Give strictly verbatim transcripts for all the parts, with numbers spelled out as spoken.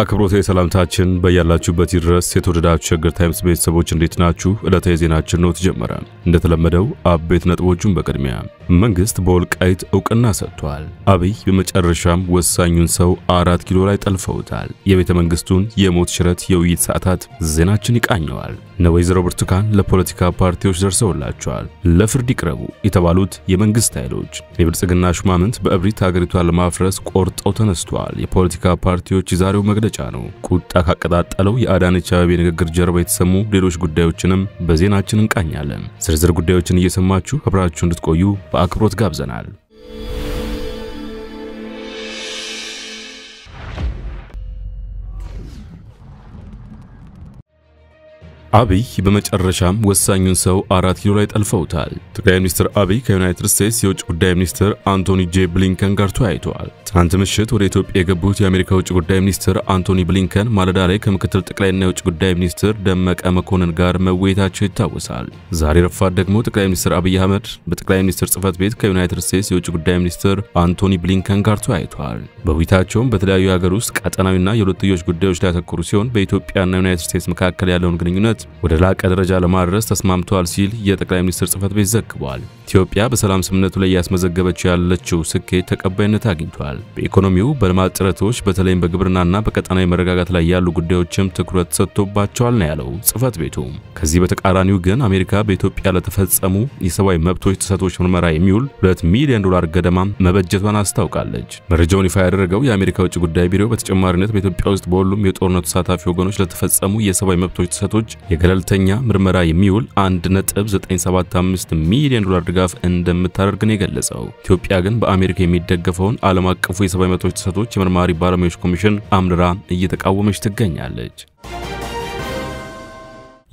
አክብሮቴ ሰላምታችን በያላችሁበት ይድረስ የተወደዳችሁ ሸገር ታይምስ ቤተሰቦች እንዴት ናችሁ? እለተ ዜናችን ነው ተጀመረ። እንደተለመደው አበይት ነጥቦችን በቅድሚያ መንግስት በወልቃይት ዕውቅና ሰጥቷል። አብይ በመጨረሻም ወሳኙን ሰው አራት ኪሎ ላይ ጠልፈውታል። የቤተ መንግስቱን የሞት ሽረት የውይይት ሰዓታት ዜናችን ይቃኛዋል። ወይዘሮ ብርቱካን ለፖለቲካ ፓርቲዎች ደርሰውላቸዋል። ለፍርድ ይቅረቡ የተባሉት የመንግስት ኃይሎች የብልጽግና ሹማምንት በእብሪት ሀገሪቷን ለማፍረስ ቆርጠው ተነስተዋል። የፖለቲካ ፓርቲዎች ዛሬው ጫኑ ቁጣ ካቀጣጣለው የአዳነች አበቤ ንግግር ጀርባ የተሰሙ ሌሎች ጉዳዮችንም በዜናችን እንቃኛለን። ዝርዝር ጉዳዮችን እየሰማችሁ አብራችሁን እንድትቆዩ በአክብሮት ጋብዘናል። አብይ በመጨረሻም ወሳኙን ሰው አራት ኪሎ ላይ ጠልፈውታል። ጠቅላይ ሚኒስትር አብይ ከዩናይትድ ስቴትስ የውጭ ጉዳይ ሚኒስትር አንቶኒ ጄ ብሊንከን ጋር ተወያይተዋል። ትናንት ምሽት ወደ ኢትዮጵያ የገቡት የአሜሪካ የውጭ ጉዳይ ሚኒስትር አንቶኒ ብሊንከን ማለዳ ላይ ከምክትል ጠቅላይና የውጭ ጉዳይ ሚኒስትር ደመቀ መኮንን ጋር መወያየታቸው ይታወሳል። ዛሬ ረፋድ ደግሞ ጠቅላይ ሚኒስትር አብይ አህመድ በጠቅላይ ሚኒስትር ጽፈት ቤት ከዩናይትድ ስቴትስ የውጭ ጉዳይ ሚኒስትር አንቶኒ ብሊንከን ጋር ተወያይተዋል። በውይይታቸውም በተለያዩ ሀገር ውስጥ ቀጠናዊና የሁለትዮሽ ጉዳዮች ላይ ያተኮሩ ሲሆን በኢትዮጵያና ዩናይትድ ስቴትስ መካከል ያለውን ግንኙነት ወደ ላቀ ደረጃ ለማድረስ ተስማምቷል ሲል የጠቅላይ ሚኒስትር ጽፈት ቤት ዘግቧል። ኢትዮጵያ በሰላም ስምምነቱ ላይ ያስመዘገበች ያለችው ስኬት ተቀባይነት አግኝቷል። በኢኮኖሚው በልማት ጥረቶች በተለይም በግብርናና በቀጣናዊ መረጋጋት ላይ ያሉ ጉዳዮችም ትኩረት ተሰጥቶባቸዋል ነው ያለው ጽፈት ቤቱ። ከዚህ በተቃራኒው ግን አሜሪካ በኢትዮጵያ ለተፈጸሙ የሰብአዊ መብቶች ጥሰቶች ምርመራ የሚውል ሁለት ሚሊዮን ዶላር ገደማ መበጀቷን አስታውቃለች። መረጃውን ይፋ ያደረገው የአሜሪካ የውጭ ጉዳይ ቢሮ በተጨማሪነት በኢትዮጵያ ውስጥ በሁሉም የጦርነቱ ተሳታፊ ወገኖች ለተፈጸሙ የሰብአዊ መብቶች ጥሰቶች የገለልተኛ ምርመራ የሚውል አንድ ነጥብ ዘጠኝ ሰባት አምስት ሚሊዮን ዶላር ድጋፍ እንደምታደርግ ነው የገለጸው። ኢትዮጵያ ግን በአሜሪካ የሚደገፈውን ዓለም አቀፍ የሰብአዊ መብቶች ጥሰቶች ምርመራ ባለሙያዎች ኮሚሽን አምርራ እየተቃወመች ትገኛለች።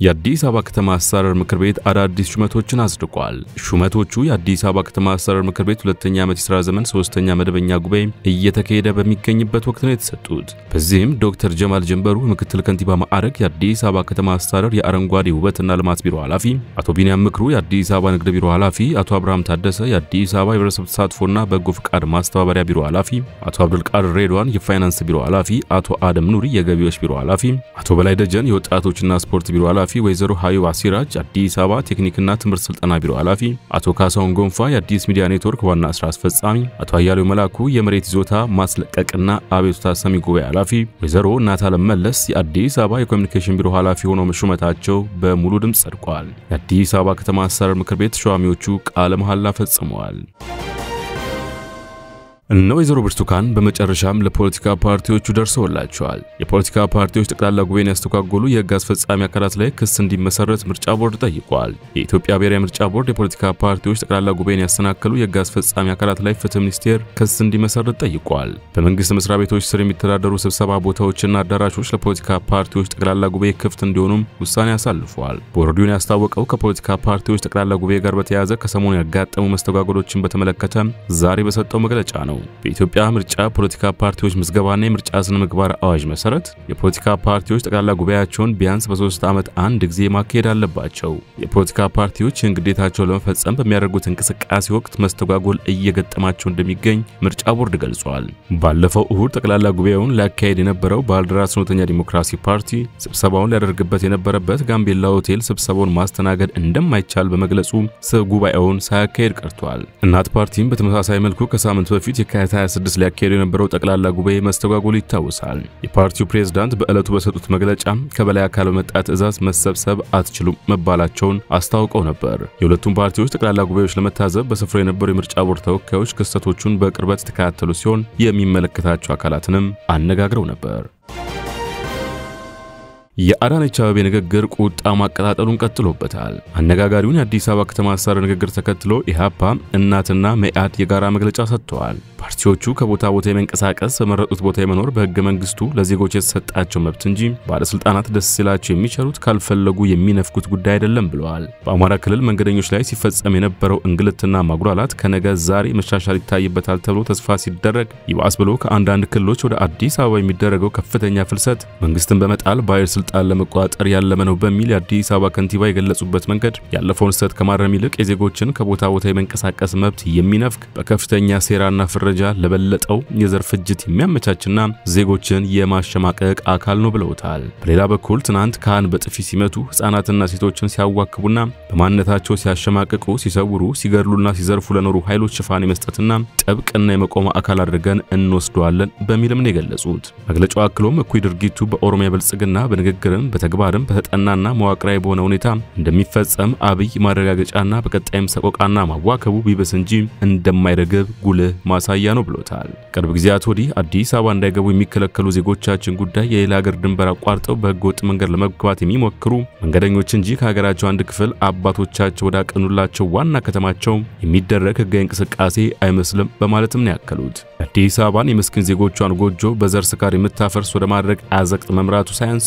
የአዲስ አበባ ከተማ አስተዳደር ምክር ቤት አዳዲስ ሹመቶችን አጽድቋል። ሹመቶቹ የአዲስ አበባ ከተማ አስተዳደር ምክር ቤት ሁለተኛ ዓመት የሥራ ዘመን ሶስተኛ መደበኛ ጉባኤ እየተካሄደ በሚገኝበት ወቅት ነው የተሰጡት። በዚህም ዶክተር ጀማል ጀንበሩ ምክትል ከንቲባ ማዕረግ የአዲስ አበባ ከተማ አስተዳደር የአረንጓዴ ውበትና ልማት ቢሮ ኃላፊ፣ አቶ ቢኒያም ምክሩ የአዲስ አበባ ንግድ ቢሮ ኃላፊ፣ አቶ አብርሃም ታደሰ የአዲስ አበባ የህብረተሰብ ተሳትፎና በጎ ፍቃድ ማስተባበሪያ ቢሮ ኃላፊ፣ አቶ አብዱልቃድር ሬድዋን የፋይናንስ ቢሮ ኃላፊ፣ አቶ አደም ኑሪ የገቢዎች ቢሮ ኃላፊ፣ አቶ በላይ ደጀን የወጣቶችና ስፖርት ቢሮ ኃላፊ፣ ወይዘሮ ሃዩ አሲራጅ አዲስ አበባ ቴክኒክና ትምህርት ስልጠና ቢሮ ኃላፊ፣ አቶ ካሳሁን ጎንፋ የአዲስ ሚዲያ ኔትወርክ ዋና ስራ አስፈጻሚ፣ አቶ አያሌው መላኩ የመሬት ይዞታ ማስለቀቅና አቤቱታ ሰሚ ጉባኤ ኃላፊ፣ ወይዘሮ ናታለም መለስ የአዲስ አበባ የኮሙኒኬሽን ቢሮ ኃላፊ ሆነው መሾመታቸው በሙሉ ድምጽ ጸድቋል። የአዲስ አበባ ከተማ አስተዳደር ምክር ቤት ሹማምንቶቹ ቃለ መሐላ ፈጽመዋል። ወይዘሮ ብርቱካን በመጨረሻም ለፖለቲካ ፓርቲዎቹ ደርሰውላቸዋል። የፖለቲካ ፓርቲዎች ጠቅላላ ጉባኤን ያስተካከሉ የህግ አስፈጻሚ አካላት ላይ ክስ እንዲመሰረት ምርጫ ቦርድ ጠይቋል። የኢትዮጵያ ብሔራዊ ምርጫ ቦርድ የፖለቲካ ፓርቲዎች ጠቅላላ ጉባኤን ያስተናከሉ የህግ አስፈጻሚ አካላት ላይ ፍትህ ሚኒስቴር ክስ እንዲመሰረት ጠይቋል። በመንግስት መስሪያ ቤቶች ስር የሚተዳደሩ ስብሰባ ቦታዎችና አዳራሾች ለፖለቲካ ፓርቲዎች ጠቅላላ ጉባኤ ክፍት እንዲሆኑም ውሳኔ አሳልፏል። ቦርዱ ያስታወቀው ከፖለቲካ ፓርቲዎች ጠቅላላ ጉባኤ ጋር በተያያዘ ከሰሞኑ ያጋጠሙ መስተጓጎሎችን በተመለከተ ዛሬ በሰጠው መግለጫ ነው። በኢትዮጵያ ምርጫ ፖለቲካ ፓርቲዎች ምዝገባና የምርጫ ስነ ምግባር አዋጅ መሰረት የፖለቲካ ፓርቲዎች ጠቅላላ ጉባኤያቸውን ቢያንስ በሶስት አመት አንድ ጊዜ ማካሄድ አለባቸው። የፖለቲካ ፓርቲዎች እንግዴታቸውን ለመፈጸም በሚያደርጉት እንቅስቃሴ ወቅት መስተጓጎል እየገጠማቸው እንደሚገኝ ምርጫ ቦርድ ገልጿል። ባለፈው እሁድ ጠቅላላ ጉባኤውን ላካሄድ የነበረው ባልደራስ ኖተኛ ዲሞክራሲ ፓርቲ ስብሰባውን ሊያደርግበት የነበረበት ጋምቤላ ሆቴል ስብሰባውን ማስተናገድ እንደማይቻል በመግለጹ ጉባኤውን ሳያካሄድ ቀርቷል። እናት ፓርቲም በተመሳሳይ መልኩ ከሳምንት በፊት የካቲት ሃያ ስድስት ላይ ያካሄደው የነበረው ጠቅላላ ጉባኤ መስተጓጎል ይታወሳል። የፓርቲው ፕሬዝዳንት በእለቱ በሰጡት መግለጫ ከበላይ አካል በመጣት እዛዝ መሰብሰብ አትችሉም መባላቸውን አስታውቀው ነበር። የሁለቱም ፓርቲዎች ጠቅላላ ጉባኤዎች ለመታዘብ በስፍራው የነበሩ የምርጫ ቦርድ ተወካዮች ክስተቶቹን በቅርበት ተከታተሉ ሲሆን የሚመለከታቸው አካላትንም አነጋግረው ነበር። የአዳነች አበቤ ንግግር ቁጣ ማቀጣጠሉን ቀጥሎበታል። አነጋጋሪውን የአዲስ አበባ ከተማ አስተዳደር ንግግር ተከትሎ ኢሃፓ እናትና መያድ የጋራ መግለጫ ሰጥተዋል። ፓርቲዎቹ ከቦታ ቦታ የመንቀሳቀስ በመረጡት ቦታ የመኖር በህገ መንግስቱ ለዜጎች የተሰጣቸው መብት እንጂ ባለስልጣናት ደስ ሲላቸው የሚቸሩት ካልፈለጉ የሚነፍኩት ጉዳይ አይደለም ብለዋል። በአማራ ክልል መንገደኞች ላይ ሲፈጸም የነበረው እንግልትና ማጉላላት ከነገ ዛሬ መሻሻል ይታይበታል ተብሎ ተስፋ ሲደረግ ይባስ ብሎ ከአንድ አንድ ክልሎች ወደ አዲስ አበባ የሚደረገው ከፍተኛ ፍልሰት መንግስትን በመጣል ባይርስ ስልጣን ለመቋጠር ያለመ ነው በሚል አዲስ አበባ ከንቲባ የገለጹበት መንገድ ያለፈውን ሰዓት ከማረሚልቅ የዜጎችን ከቦታ ቦታ የመንቀሳቀስ መብት የሚነፍክ በከፍተኛ ሴራና ፍረጃ ለበለጠው የዘር ፍጅት የሚያመቻችና ዜጎችን የማሸማቀቅ አካል ነው ብለውታል። በሌላ በኩል ትናንት ካህን በጥፊ ሲመቱ ህፃናትና ሴቶችን ሲያዋክቡና በማንነታቸው ሲያሸማቀቁ ሲሰውሩ ሲገርሉና ሲዘርፉ ለኖሩ ኃይሎች ሽፋን መስጠትና ጥብቅና የመቆም አካል አድርገን እንወስደዋለን በሚልም ነው የገለጹት። መግለጫው አክሎም እኩይ ድርጊቱ በኦሮሚያ ብልጽግና በንግግርም በተግባርም በተጠናና መዋቅራዊ በሆነ ሁኔታ እንደሚፈጸም አብይ ማረጋገጫና በቀጣይም ሰቆቃና ማዋከቡ ቢበስ እንጂ እንደማይረግብ ጉልህ ማሳያ ነው ብሎታል። ቅርብ ጊዜያት ወዲህ አዲስ አበባ እንዳይገቡ የሚከለከሉ ዜጎቻችን ጉዳይ የሌላ ሀገር ድንበር አቋርጠው በህገወጥ መንገድ ለመግባት የሚሞክሩ መንገደኞች እንጂ ከሀገራቸው አንድ ክፍል አባቶቻቸው ወዳቀኑላቸው ዋና ከተማቸው የሚደረግ ህጋዊ እንቅስቃሴ አይመስልም በማለትም ነው ያከሉት። አዲስ አበባን የመስኪን ዜጎቿን ጎጆ በዘር ስካር የምታፈርስ ወደ ማድረግ አዘቅት መምራቱ ሳይንስ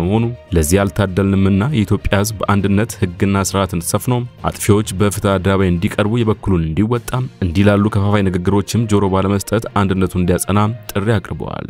መሆኑ ለዚህ አልታደልንምና የኢትዮጵያ ህዝብ በአንድነት ህግና ስርዓትን ተሰፍኖ አጥፊዎች በፍትህ አደባባይ እንዲቀርቡ የበኩሉን እንዲወጣ እንዲላሉ ከፋፋይ ንግግሮችም ጆሮ ባለመስጠት አንድነቱን እንዲያጸና ጥሪ አቅርበዋል።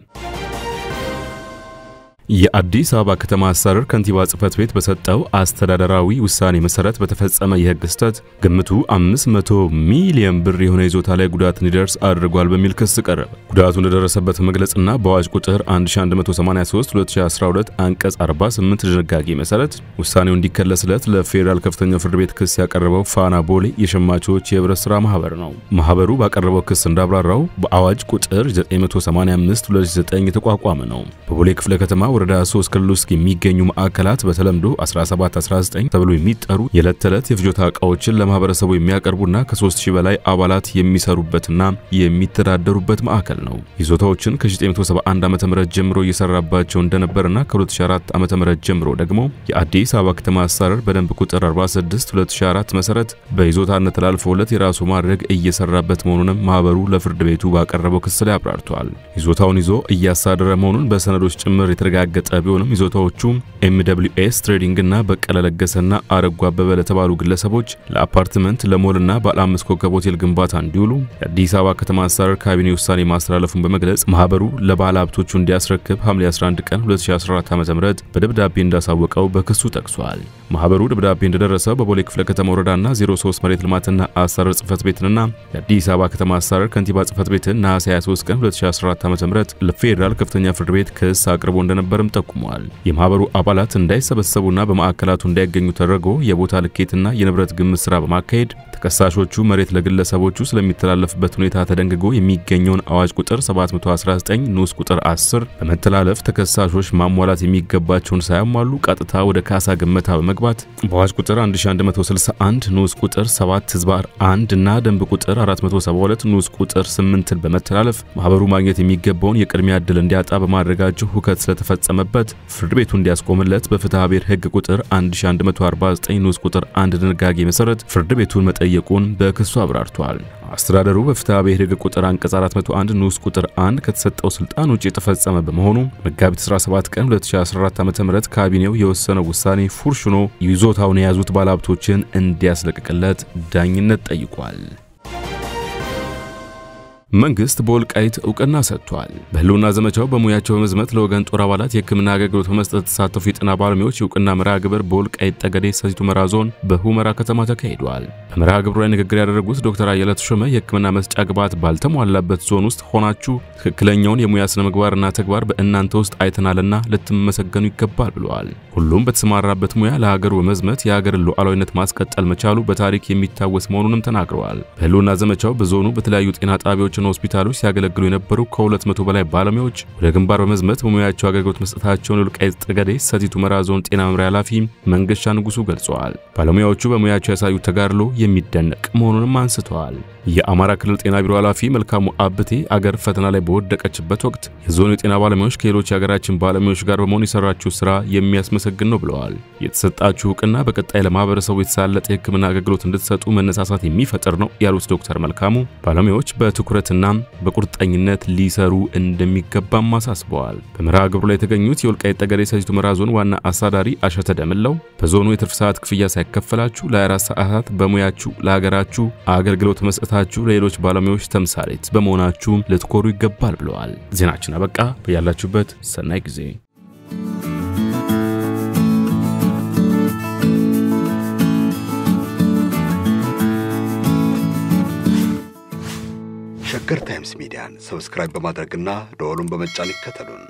የአዲስ አበባ ከተማ አስተዳደር ከንቲባ ጽሕፈት ቤት በሰጠው አስተዳደራዊ ውሳኔ መሰረት በተፈጸመ የህግ ስህተት ግምቱ አምስት መቶ ሚሊዮን ብር የሆነ ይዞታ ላይ ጉዳት እንዲደርስ አድርጓል በሚል ክስ ቀረበ። ጉዳቱ እንደደረሰበት መግለጽና በአዋጅ ቁጥር አንድ ሺህ አንድ መቶ ሰማንያ ሶስት ሁለት ሺህ አስራ ሁለት አንቀጽ አርባ ስምንት ድንጋጌ መሰረት ውሳኔው እንዲከለስለት ለፌደራል ከፍተኛው ፍርድ ቤት ክስ ያቀረበው ፋና ቦሌ የሸማቾች የህብረት ስራ ማህበር ነው። ማህበሩ ባቀረበው ክስ እንዳብራራው በአዋጅ ቁጥር ዘጠኝ መቶ ሰማንያ አምስት ሁለት ሺህ ዘጠኝ የተቋቋመ ነው። በቦሌ ክፍለ ከተማ ወረዳ ሶስት ክልል ውስጥ የሚገኙ ማዕከላት በተለምዶ አስራ ሰባት አስራ ዘጠኝ ተብሎ የሚጠሩ የለተለት የፍጆታ ዕቃዎችን ለማህበረሰቡ የሚያቀርቡና ከ3000 በላይ አባላት የሚሰሩበትና የሚተዳደሩበት ማዕከል ነው። ይዞታዎችን ከ1971 ዓመተ ምህረት ጀምሮ እየሰራባቸው እንደነበርና ከ2004 ዓመተ ምህረት ጀምሮ ደግሞ የአዲስ አበባ ከተማ አስተዳደር በደንብ ቁጥር አርባ ስድስት ሁለት ሺህ አራት መሰረት በይዞታነት ተላልፎለት የራሱ ማድረግ እየሰራበት መሆኑንም ማህበሩ ለፍርድ ቤቱ ባቀረበው ክስ ላይ አብራርቷል። ይዞታውን ይዞ እያሳደረ መሆኑን በሰነዶች ጭምር የተረጋገጠ ቢሆንም ይዞታዎቹ ኤም ደብሊው ኤስ ትሬዲንግ እና በቀለ ለገሰና አረጋ አበበ ለተባሉ ግለሰቦች ለአፓርትመንት ለሞልና ባለአምስት ኮከብ ሆቴል ግንባታ እንዲውሉ የአዲስ አበባ ከተማ አስተዳደር ካቢኔ ውሳኔ ማስተላለፉን በመግለጽ ማህበሩ ለባለሀብቶቹ እንዲያስረክብ ሐምሌ አስራ አንድ ቀን ሁለት ሺህ አስራ አራት ዓ.ም በደብዳቤ እንዳሳወቀው በክሱ ጠቅሷል። ማህበሩ ደብዳቤ እንደደረሰው በቦሌ ክፍለ ከተማ ወረዳና ዜሮ ሶስት መሬት ልማትና አስተዳደር ጽሕፈት ቤትንና የአዲስ አበባ ከተማ አስተዳደር ከንቲባ ጽሕፈት ቤትን ነሐሴ ሃያ ሦስት ቀን ሁለት ሺህ አስራ አራት ዓ.ም ለፌደራል ከፍተኛ ፍርድ ቤት ክስ አቅርቦ ነበርም ተቆሟል። የማህበሩ አባላት እንዳይሰበሰቡና በማዕከላቱ እንዳይገኙ ተደርጎ የቦታ ልኬትና የንብረት ግምት ስራ በማካሄድ ተከሳሾቹ መሬት ለግለሰቦቹ ስለሚተላለፍበት ሁኔታ ተደንግጎ የሚገኘውን አዋጅ ቁጥር ሰባት መቶ አስራ ዘጠኝ ንዑስ ቁጥር አስር በመተላለፍ ተከሳሾች ማሟላት የሚገባቸውን ሳይሟሉ ቀጥታ ወደ ካሳ ግምታ በመግባት በአዋጅ ቁጥር አንድ ሺህ አንድ መቶ ስልሳ አንድ ንዑስ ቁጥር ሰባት ህዝባር አንድ እና ደንብ ቁጥር አራት መቶ ሰባ ሁለት ንዑስ ቁጥር ስምንት በመተላለፍ ማህበሩ ማግኘት የሚገባውን የቅድሚያ ዕድል እንዲያጣ በማድረጋቸው ሁከት ተፈጸመበት ፍርድ ቤቱ እንዲያስቆምለት በፍትሐብሔር ህግ ቁጥር አንድ ሺህ አንድ መቶ አርባ ዘጠኝ ንዑስ ቁጥር አንድ ድንጋጌ መሰረት ፍርድ ቤቱን መጠየቁን በክሱ አብራርቷል። አስተዳደሩ በፍትሐብሔር ህግ ቁጥር አንቀጽ አራት መቶ አንድ ንዑስ ቁጥር አንድ ከተሰጠው ስልጣን ውጪ የተፈጸመ በመሆኑ መጋቢት አስራ ሰባት ቀን ሁለት ሺህ አስራ አራት ዓ.ም ካቢኔው የወሰነው ውሳኔ ፉርሽ ሆኖ ይዞታውን የያዙት ባለሀብቶችን እንዲያስለቅቅለት ዳኝነት ጠይቋል። መንግስት በወልቃይት እውቅና ሰጥቷል። በህልውና ዘመቻው በሙያቸው መዝመት ለወገን ጦር አባላት የህክምና አገልግሎት መስጠት ተሳትፎ የጤና ባለሙያዎች እውቅና መራግብር በወልቃይት ጠገዴ ሰቲት ሁመራ ዞን በሁመራ ከተማ ተካሂዷል። በመራግብሩ ላይ ንግግር ያደረጉት ዶክተር አየለ ተሾመ የህክምና መስጫ ግብዓት ባልተሟላበት ዞን ውስጥ ሆናችሁ ትክክለኛውን የሙያ ስነ ምግባርና ተግባር በእናንተ ውስጥ አይተናልና ልትመሰገኑ ይገባል ብለዋል። ሁሉም በተሰማራበት ሙያ ለሀገሩ መዝመት የሀገር ሉዓላዊነት ማስቀጠል መቻሉ በታሪክ የሚታወስ መሆኑንም ተናግረዋል። በህልውና ዘመቻው በዞኑ በተለያዩ ጤና ጣቢያዎች ሆስፒታሎች ሲያገለግሉ የነበሩ ከሁለት መቶ በላይ ባለሙያዎች ወደ ግንባር በመዝመት በሙያቸው አገልግሎት መስጠታቸውን የወልቃይት ጠገዴ ሰቲት ሁመራ ዞን ጤና መምሪያ ኃላፊ መንገሻ ንጉሱ ገልጸዋል። ባለሙያዎቹ በሙያቸው ያሳዩት ተጋድሎ የሚደነቅ መሆኑንም አንስተዋል። የአማራ ክልል ጤና ቢሮ ኃላፊ መልካሙ አብቴ አገር ፈተና ላይ በወደቀችበት ወቅት የዞኑ ጤና ባለሙያዎች ከሌሎች የሀገራችን ባለሙያዎች ጋር በመሆን የሰራችሁ ስራ የሚያስመሰግን ነው ብለዋል። የተሰጣችሁ እውቅና በቀጣይ ለማህበረሰቡ የተሳለጠ የሕክምና አገልግሎት እንድትሰጡ መነሳሳት የሚፈጥር ነው ያሉት ዶክተር መልካሙ ባለሙያዎች በትኩረትና በቁርጠኝነት ሊሰሩ እንደሚገባም አሳስበዋል። በመርሃ ግብሩ ላይ የተገኙት የወልቃይት ጠገዴ ሰቲት ሁመራ ዞን ዋና አስተዳዳሪ አሸተ ደምለው በዞኑ የትርፍ ሰዓት ክፍያ ሳይከፈላችሁ ለአራት ሰዓታት በሙያችሁ ለሀገራችሁ አገልግሎት መስጠታችሁ ለሌሎች ባለሙያዎች ተምሳሌት በመሆናችሁ ለትኮሩ ይገባል ብለዋል። ዜናችን አበቃ። በያላችሁበት ሰናይ ጊዜ። ሸገር ታይምስ ሚዲያን ሰብስክራይብ በማድረግና ደወሉን በመጫን ይከተሉን።